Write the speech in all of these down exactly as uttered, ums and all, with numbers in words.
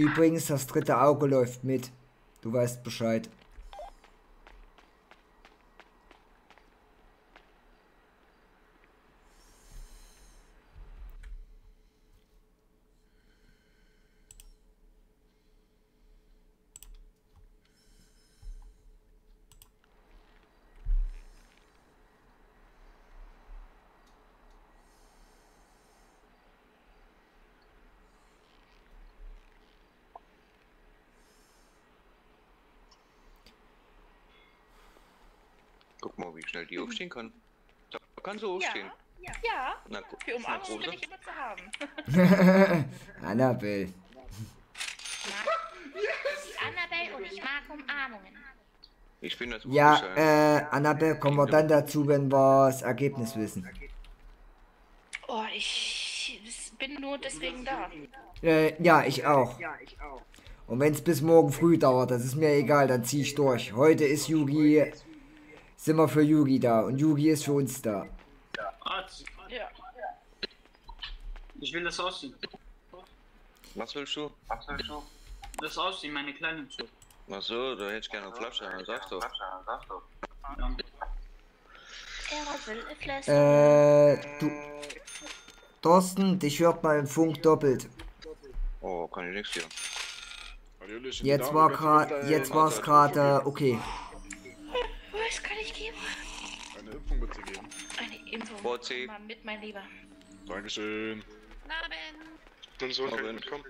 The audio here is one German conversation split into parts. Übrigens, das dritte Auge läuft mit. Du weißt Bescheid. Guck mal, wie schnell die aufstehen kann. Da kann sie aufstehen. Ja, ja, ja. Na gut, für Umarmung bin ich immer zu haben. Annabelle. Ich Annabelle und ich mag Umarmungen. Ich bin das Ja, äh, Annabelle, kommen wir dann dazu, wenn wir das Ergebnis wissen. Oh, ich bin nur deswegen da. Äh, ja, ich auch. Ja, ich auch. Und wenn es bis morgen früh dauert, das ist mir egal, dann zieh ich durch. Heute ist Yugi... Sind wir für Yugi da und Yugi ist für uns da. Ja. Ich will das ausziehen. Was willst du? Was willst du? Das ausziehen, meine kleine Schuhe. Ach so, du hättest gerne eine Flasche, dann sag doch. Äh, du. Thorsten, dich hört man im Funk doppelt. Oh, kann ich nichts hören. Jetzt war gerade, jetzt war es gerade, okay. Was kann ich geben? Eine Impfung bitte geben. Eine Impfung. Vorzieht. Mal mit, mein Lieber. Dankeschön. Abend. Dann soll ich mitkommen.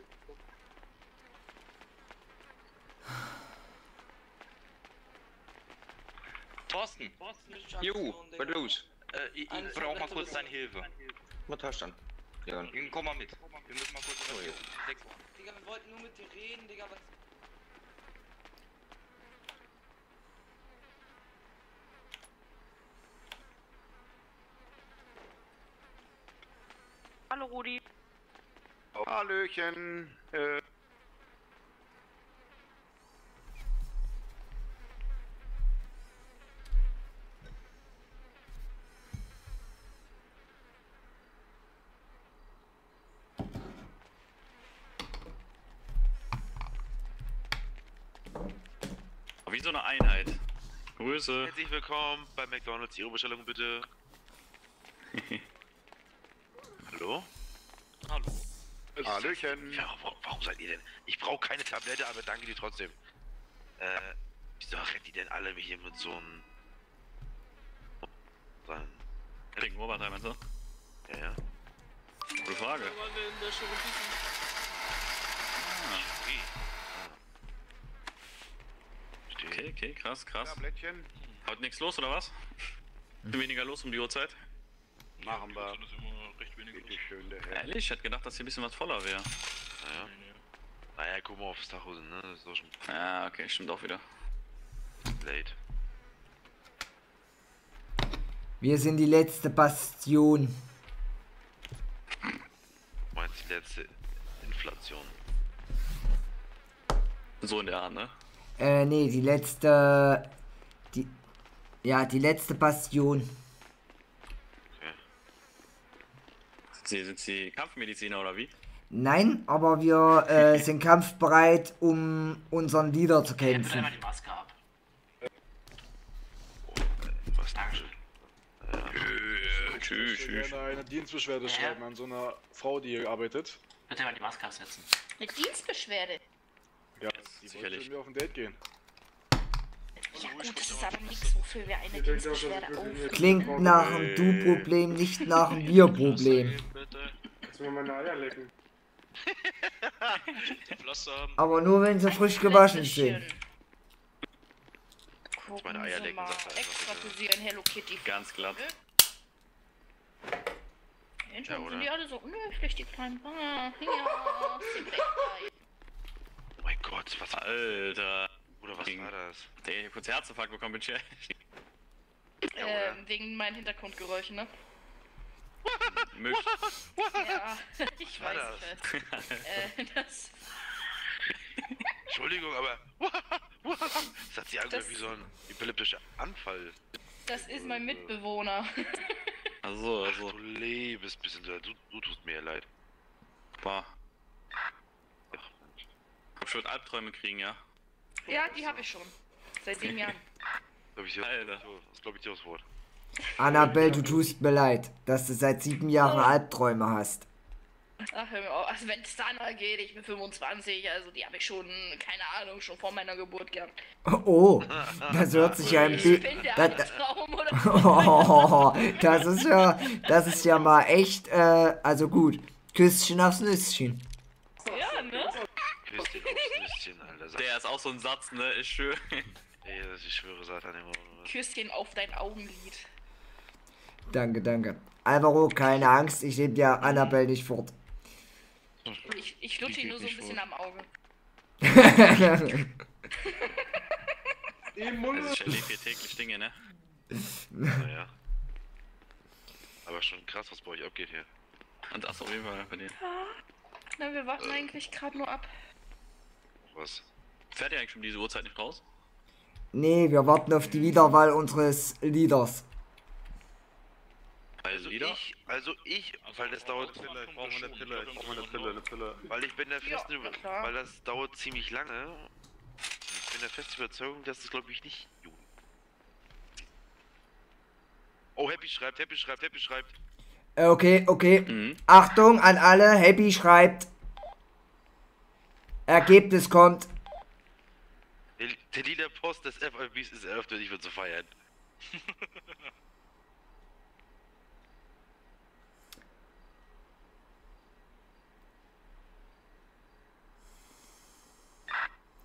Thorsten. Jo, was los? Äh, ich ich brauche mal kurz deine Hilfe. Was hast du denn? Ja, dann komm mal mit. Wir müssen mal kurz oh, ja. Digga, wir wollten nur mit dir reden, Digga. Was... Hallo Rudi. Hallöchen. Äh. Wie so eine Einheit. Grüße. Herzlich willkommen bei McDonald's. Ihre Bestellung bitte. Hallo? Hallo. Hallöchen. Ja, warum, warum seid ihr denn? Ich brauche keine Tablette, aber danke dir trotzdem. Äh, wieso rennt die denn alle mich hier mit so einem... So einem... Ringen Oberteil, meinst du? Ja, ja. Gute Frage. Ah. Okay, okay, krass, krass. Tablettchen. Heute nichts los, oder was? Weniger los um die Uhrzeit? Machen wir. Recht wenig schön, der ehrlich, ich hätte gedacht, dass hier ein bisschen was voller wäre. Naja. Naja, guck mal aufs Dachhosen, ne? Das ist doch schon. Ja, okay, stimmt auch wieder. Late. Wir sind die letzte Bastion. Meinst du die letzte Inflation? So in der Art, ne? Äh, nee, die letzte. Die. Ja, die letzte Bastion. Sie, sind Sie Kampfmediziner oder wie? Nein, aber wir äh, sind kampfbereit, um unseren Leader zu kämpfen. Ich hab die Maske ab. Was? Dankeschön. Tschüss, tschüss. Ich würde eine Dienstbeschwerde schreiben an so einer Frau, die hier arbeitet. Bitte mal die Maske absetzen. Eine Dienstbeschwerde? Ja, die wollte mit mir auf ein Date gehen. Ja gut, das ist aber nichts, wofür wir eine Dienstbeschwerde aufnehmen. Klingt nach einem Du-Problem, nicht nach einem Wir-Problem. Lass mir meine Eier lecken. Aber nur wenn sie frisch gewaschen sind. Gucken Sie mal, extratisieren, Hello Kitty. Ganz glatt. Mensch, sind die alle so unhöflich, die kleinen Banger. Ja, sie bleibt bei. Oh mein Gott, was Alter. Oder was wegen, war das? Der hier kurz Herzinfarkt bekommen, bin ich ja, ähm, wegen meinen Hintergrundgeräuschen, ne? Müll. Ja, ich war weiß das. äh, das. Entschuldigung, aber. Das hat sich angehört wie so ein epileptischer Anfall. Das ist mein Mitbewohner. Also, also. Ach, du lebst bisschen, du, du tust mir leid. Bah. Kannst schon Albträume kriegen, ja? Ja, die habe ich schon. Seit sieben Jahren. Das glaube ich dir aufs Wort. Annabelle, du tust mir leid, dass du seit sieben Jahren oh. Albträume hast. Ach, hör mir auf. Also wenn es dann mal geht, ich bin fünfundzwanzig, also die habe ich schon, keine Ahnung, schon vor meiner Geburt gehabt. Oh, das hört sich ja ein bisschen... Oh, das ist ja, das ist ja mal echt, äh, also gut. Küsschen aufs Nüsschen. Ja, ne? Küsschen aufs Nüsschen, Alter. Der ist auch so ein Satz, ne? Ich schwöre. Ich schwöre, Satan. Küsschen auf dein Augenlid. Danke, danke. Alvaro, keine Angst, ich nehme ja Annabelle nicht fort. Ich, ich lutsche ihn nur so ein bisschen am Auge. Also ich erlebe hier täglich Dinge, ne? Naja. Aber schon krass, was bei euch abgeht hier. Und das auf jeden Fall bei denen. Ja. Na, wir warten äh. eigentlich gerade nur ab. Was? Fährt ihr eigentlich schon diese Uhrzeit nicht raus? Nee, wir warten auf die Wiederwahl unseres Leaders. Also ich, also ich, weil das dauert, ich brauche eine Pille, ich brauche eine Pille, eine Pille. Weil ich bin der festen, ja, weil das dauert ziemlich lange. Ich bin der festen Überzeugung, dass das glaube ich nicht. Oh, Happy schreibt, Happy schreibt, Happy schreibt. Okay, okay. Mhm. Achtung an alle, Happy schreibt. Ergebnis kommt. Der, der lila Post des F I Bs ist eröffnet, ich würde so feiern.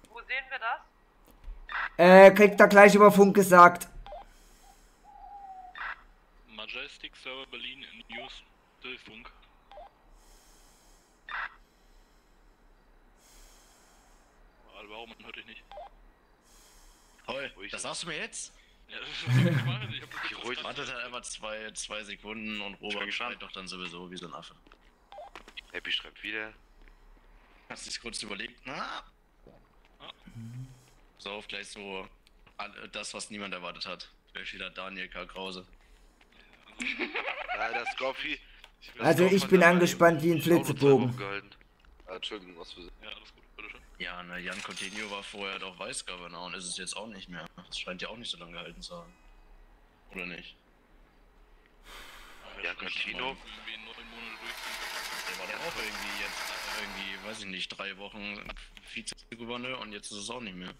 Wo sehen wir das? Äh, kriegt er gleich über Funk gesagt. Majestic Server Berlin in News Del Funk. Warum hört dich nicht? Hoi, das sagst du mir jetzt? Ja, ich wartet halt einfach zwei, zwei Sekunden und Robert schreit doch dann sowieso wie so ein Affe. Happy schreibt wieder. Hast du dich kurz überlegt? Na? Ah. So, auf gleich so das, was niemand erwartet hat. Vielleicht wieder Daniel K. Krause. Alter, Scoffy. Also ich bin angespannt wie ein Flitzebogen. Ah, Entschuldigung, was für... Ja, alles gut, bitteschön. Ja, ne, Jan Continuo war vorher doch Weißgaber, ne, und ist es jetzt auch nicht mehr. Das scheint ja auch nicht so lange gehalten zu haben. Oder nicht? Jan Continuo? Der war doch auch irgendwie jetzt, irgendwie, weiß ich nicht, drei Wochen Vizegouverneur und jetzt ist es auch nicht mehr.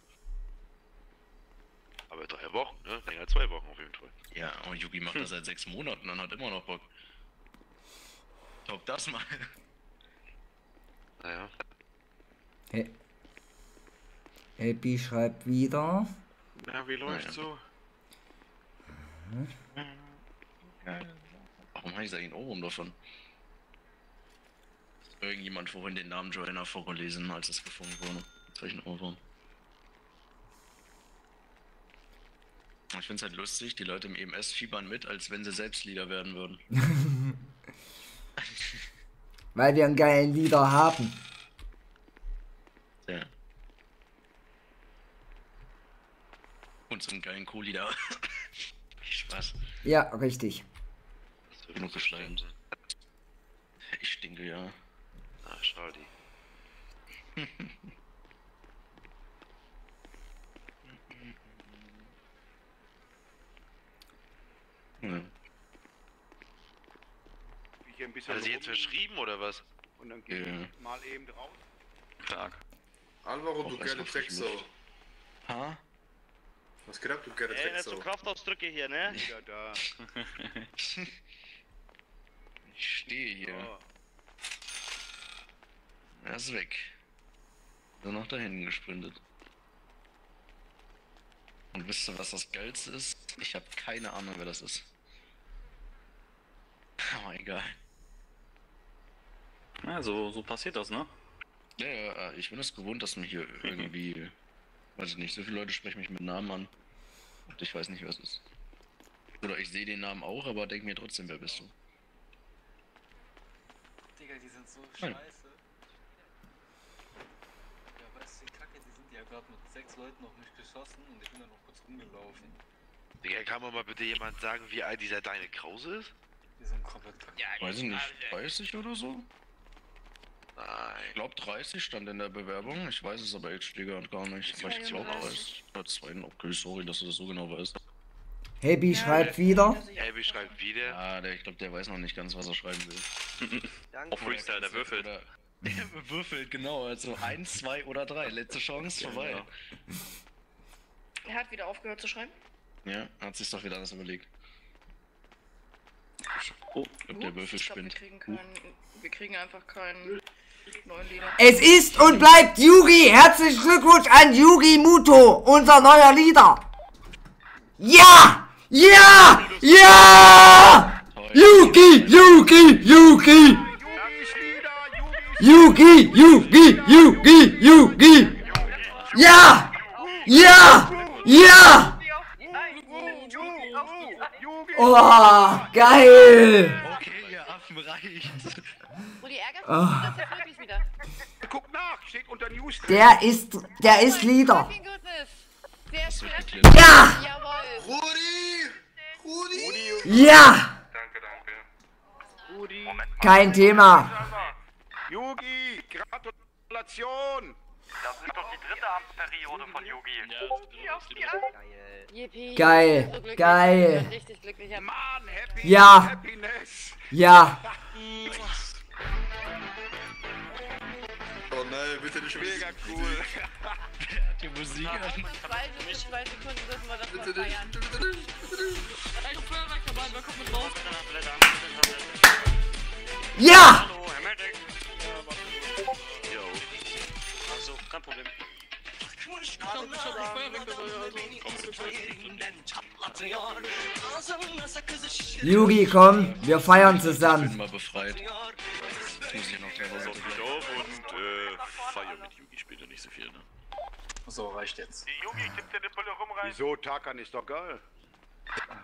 Aber drei Wochen, ne? Länger als zwei Wochen auf jeden Fall. Ja, und Yugi macht hm. das seit sechs Monaten und hat immer noch Bock. Top das mal. Naja. Hey. Happy schreibt wieder. Na, wie läuft so? Mhm. Ja. Warum habe ich da eigentlich einen Ohrwurm davon? Irgendjemand vorhin den Namen Joanna vorgelesen, als es gefunden wurde. Jetzt habe ich einen Ohrwurm. Ich finde es halt lustig, die Leute im E M S fiebern mit, als wenn sie selbst Leader werden würden. Weil wir einen geilen Leader haben. Ja. Und so einen geilen Co-Leader. Spaß. Ja, richtig. Das wird nur geschleimt. Ich stinke, ja. Na, schau die. hm. Ein bisschen also jetzt verschrieben oder was? Und dann geht ja. mal eben drauf. Stark. Alvaro, du gerne Sexo. Ha? Was geht ab, du gerne Sexo? Ey, so Kraftausdrücke hier, ne? Ja, da. Ich stehe hier. Oh. Er ist weg. Nur noch da hinten gesprintet. Und wisst ihr, was das Geilste ist? Ich habe keine Ahnung, wer das ist. Oh, egal. Ja, so, so passiert das, ne? Ja, ja, ich bin es das gewohnt, dass mir hier irgendwie, weiß ich nicht, so viele Leute sprechen mich mit Namen an und ich weiß nicht, wer es ist. Oder ich sehe den Namen auch, aber denke mir trotzdem, wer bist du? Digga, die sind so scheiße. Nein. Ja, weißt du, die Kacke, die sind ja gerade mit sechs Leuten auf mich geschossen und ich bin dann noch kurz rumgelaufen. Digga, kann man mal bitte jemand sagen, wie alt dieser Daniel Krause ist? Die sind komplett... Ja, weiß ich nicht, dreißig oder so? Nein. Ich glaube dreißig stand in der Bewerbung. Ich weiß es aber jetzt gar nicht. Vielleicht ist es auch dreißig. Oder zweiundachtzig. Okay, sorry, dass du das so genau weißt. Happy ja, schreibt wieder. Happy schreibt wieder. Ja, der, ich glaube, der weiß noch nicht ganz, was er schreiben will. Auf Freestyle, der würfelt. Der würfelt, genau. Also eins, zwei oder drei. Letzte Chance, vorbei. Ja. Er hat wieder aufgehört zu schreiben? Ja, hat sich doch wieder alles überlegt. Oh, ich glaub, der Würfel spinnt. Wir kriegen, keinen, wir kriegen einfach keinen neuen Lieder. Es ist und bleibt Yugi! Herzlichen Glückwunsch an Yugi Muto, unser neuer Leader! Ja! Ja! Ja! Yugi! Yugi! Yugi! Yugi! Yugi! Yugi! Yugi! Ja! Ja! Ja! Oh, geil! Okay, ihr Affen reicht. Uli, ärgert mich, das erfüllt mich wieder. Guck nach, steht unter News. Der ist, der ist Leader. Sehr schön. Ja! Jawohl! Rudi! Rudi! Ja! Danke, danke. Rudi! Kein Thema. Yugi, Gratulation! Das ist doch die dritte Amtsperiode von Yugi. Geil, geil. Ja, ja. Oh nein, bitte nicht mega cool. Die Musik. Bitte nicht, bitte nicht. Ja! Kein Problem. Yugi, komm, wir feiern zusammen. Ich bin mal befreit. Ich muss hier noch der Sonne auf und äh, feiern mit Yugi später nicht so viel, ne? So, reicht jetzt. Yugi, gib dir den Bulle rum rein. Wieso? Takan ist doch geil.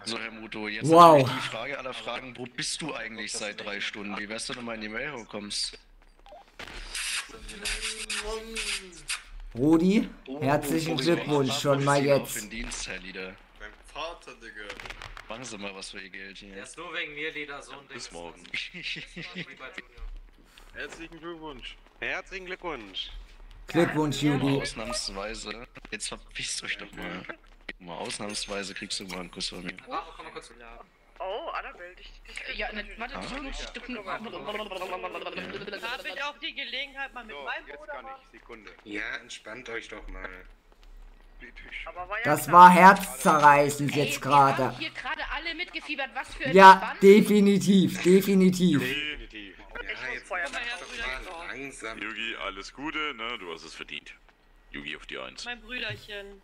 So, Herr Muto, jetzt wow. Die Frage aller Fragen: Wo bist du eigentlich seit drei Stunden? Wie wärst du, wenn du mal in die Mail kommst? Rudi, herzlichen oh, Glückwunsch schon mal jetzt. Auf den Dienst, Herr Lieder. Mein Vater, Digga. Machen Sie mal was für Ihr Geld hier. Erst nur wegen mir, Lieder, so ein Ding. Bis morgen. Herzlichen Glückwunsch. Herzlichen Glückwunsch. Glückwunsch, Jugo. Ausnahmsweise. Jetzt verpisst euch doch mal. Mal ausnahmsweise kriegst du mal einen Kuss von mir. Oh, komm mal kurz. Oh, Annabelle, ich... Ja, warte, ah. Habe ich auch die Gelegenheit mal mit so, meinem Bruder jetzt nicht. Sekunde. Ja, entspannt euch doch mal. Aber war ja das war herzzerreißend jetzt gerade. Haben hier gerade alle mitgefiebert, was für ein Ja, Band? definitiv, definitiv. Definitiv. Ja, jetzt mal langsam. Yugi, alles Gute, ne? Du hast es verdient. Yugi auf die Eins. Mein Brüderchen.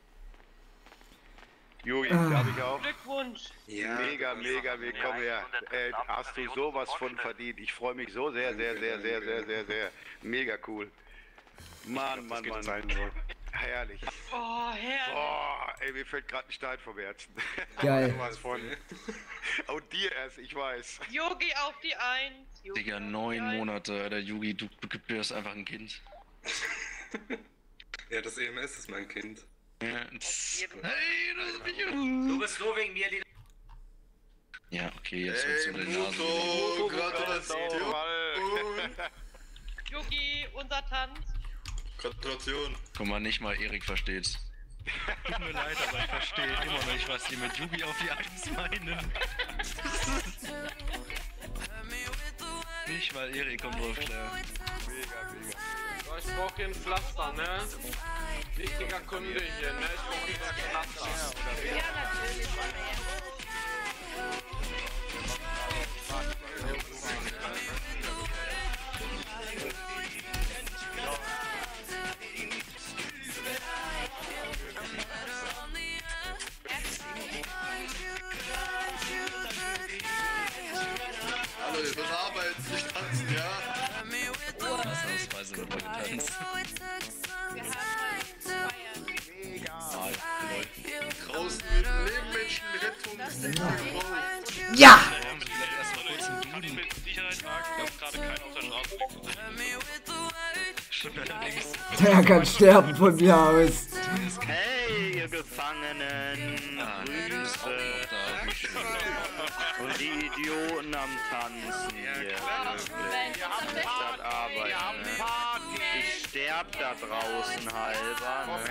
Yugi, ah. Darf ich auch? Glückwunsch! Ja. Mega, mega, willkommen her. Äh, hast du sowas von verdient? Ich freue mich so sehr, sehr, sehr, sehr, sehr, sehr, sehr. Mega cool. Mann, Mann, Mann, Mann. Herrlich. Oh, herrlich. Oh, ey, mir fällt gerade ein Stein vom Herzen. Geil. Und dir erst, ich weiß. Yugi auf die Eins. Digga, neun Monate, Alter, Yugi, du gebärst einfach ein Kind. Ja, das E M S ist mein Kind. Ja. Hey, das bin ich. Du bist nur wegen mir, Lieder. Ja, okay, jetzt wird's hey, um den Nasen. Muto, Gratulation! Yugi, unser Tanz. Gratulation. Guck mal, nicht mal Erik versteht's. Tut mir leid, aber ich verstehe immer nicht, was die mit Yugi auf die Eins meinen. Nicht mal Erik kommt drauf klar. Mega, mega. Ich brauch hier ein Pflaster, ne? Wichtiger Kunde hier, ne? Ich brauch hier ein Pflaster. Ja, natürlich. Hallo, ihr müsst arbeiten, nicht tanzen, ja? Ausnahmsweise wird mal getanzt. Wir haben Feiern. Krausen mit Lebensmenschenrettung. Ja! Der kann sterben von mir aus. Hey, ihr Gefangenen! Ah, Grüße! Und die Idioten am Tanzen hier. Ja, statt arbeiten. Ich sterb da draußen halber. Und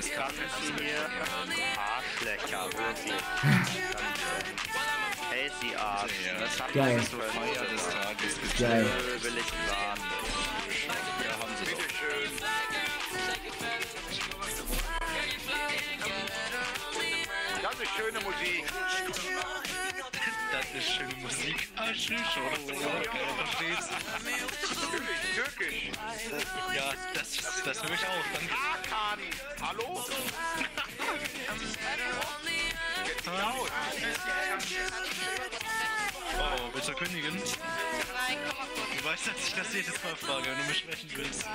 sie tanzen hier. Arschlecker, wirklich. Hey, sie Arsch. Das habt ihr nicht so feier des Tages. Geil. Will ich warten. Ja, haben sie doch. Das ist schöne Musik. Das ist schöne Musik. Ah, schön schon. Verstehst du? Türkisch, türkisch. Ja, das, das nehme ich auch. Danke. Akadi. Hallo? Genau. Wow, willst du kündigen? Du weißt, dass ich das jedes Mal frage, wenn du mich sprechen willst.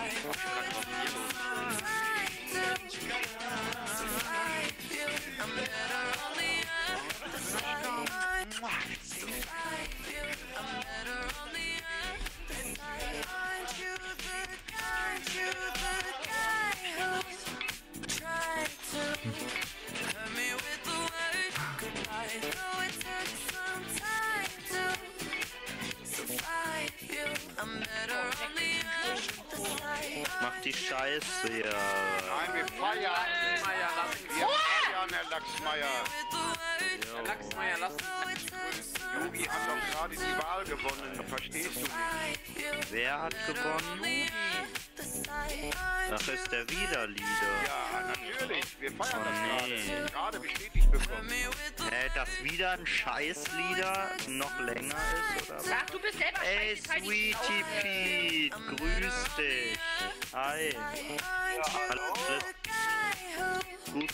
Mach die Scheiße hier. Nein, wir feiern. Wir feiern, Herr Lachsmeier. Herr Lachsmeier, lass uns. Yugi hat doch gerade die Wahl gewonnen. Verstehst du nicht? Wer hat gewonnen? Ach, ist der Wiederlieder. Ja, natürlich. Wir feiern oh, das nee. gerade. Gerade bestätigt bekommen. Äh, dass wieder ein Scheißlieder noch länger ist, oder? Sag, du bist selber Ey, Sweetie Pete, grüß dich. Hi. Ja, hallo. Alles gut.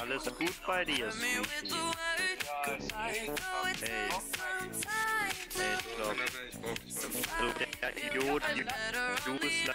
Alles gut bei dir, Sweetie. Ja, ist gut. Hey. Hey, stopp. Du, der Idiot, du bist da.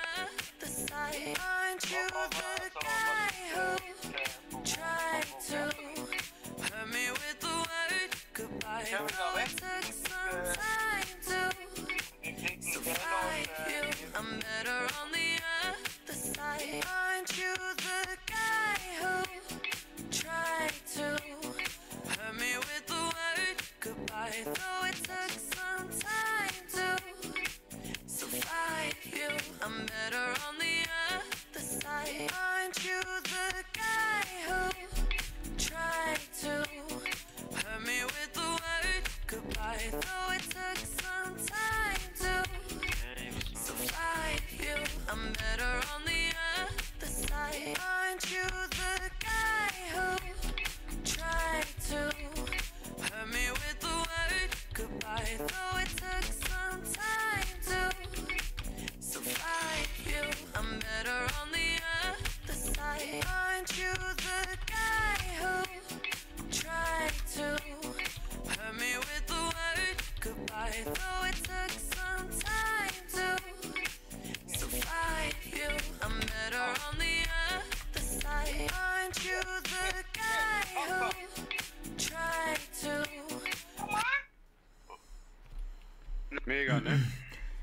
Mega, ne?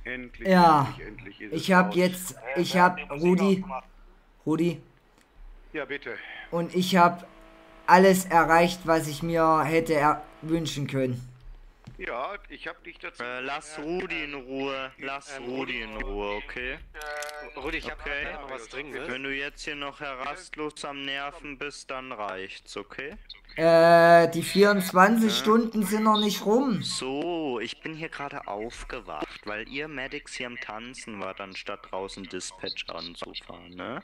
Endlich, ja, endlich, endlich ist ich habe jetzt, ich habe Rudi, Rudi. Ja, bitte. Und ich habe alles erreicht, was ich mir hätte er wünschen können. Ja, ich habe dich dazu... Äh, lass Rudi in Ruhe, lass Rudi in Ruhe, okay? Rudi, ich habe okay. noch was Dringendes. Wenn du jetzt hier noch rastlos am Nerven bist, dann reicht's, okay? Äh, die vierundzwanzig ja. Stunden sind noch nicht rum. So, ich bin hier gerade aufgewacht, weil ihr Medics hier am Tanzen wart, anstatt draußen Dispatch anzufahren, ne?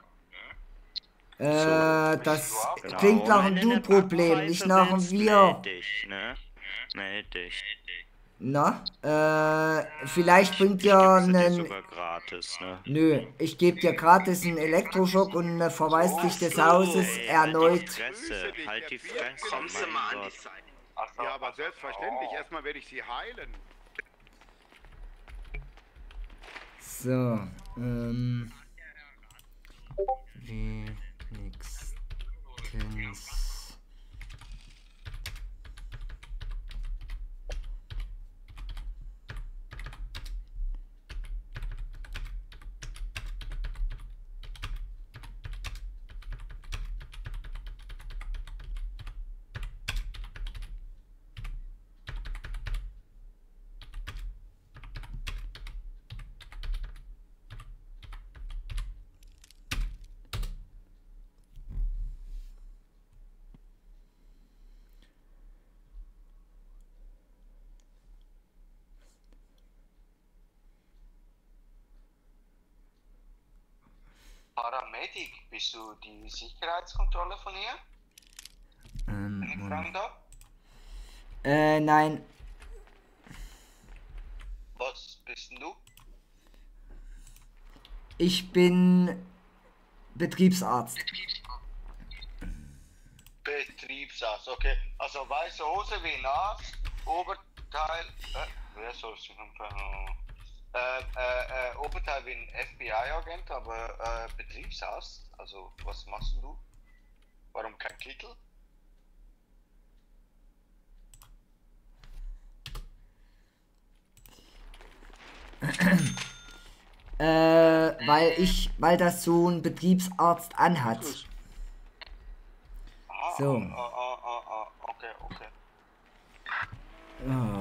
Äh, so. Das genau. klingt nach einem Du-Problem, nicht nach einem Wir. Mädig, ne? Mädig. Na, äh, vielleicht bringt ihr einen... Gratis, ne? Nö, ich gebe dir gratis einen Elektroschock und verweise dich des Hauses ey, erneut. Halt die Fresse, halt die Fresse. Kommst du mal an die Seite. Ja, aber selbstverständlich, erstmal werde ich sie heilen. So, ähm... wenigstens... Paramedic, bist du die Sicherheitskontrolle von hier? Ähm, Bin ich fragen darf? Äh, nein. Was bist du? Ich bin Betriebsarzt. Betriebsarzt, Betriebsarzt okay. Also weiße Hose wie Arzt, Oberteil, äh, wer soll sich umfangen? Äh, äh, äh, Oberteil wie ein F B I-Agent, aber äh, Betriebsarzt, also was machst du? Warum kein Titel? äh, weil ich, weil das so ein Betriebsarzt anhat. Ah, so. Ah, ah, ah, ah, okay, okay. Oh.